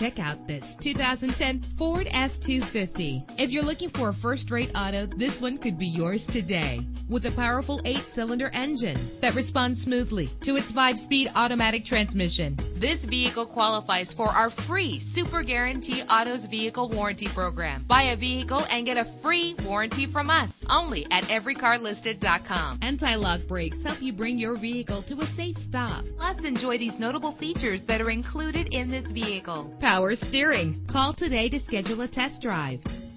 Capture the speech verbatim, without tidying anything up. check out this two thousand ten Ford F two fifty. If you're looking for a first-rate auto, this one could be yours today. With a powerful eight-cylinder engine that responds smoothly to its five-speed automatic transmission, this vehicle qualifies for our free Super Guarantee Autos Vehicle Warranty Program. Buy a vehicle and get a free warranty from us, only at every car listed dot com. Anti-lock brakes help you bring your vehicle to a safe stop. Plus, enjoy these notable features that are included in this vehicle. Power steering. Call today to schedule a test drive.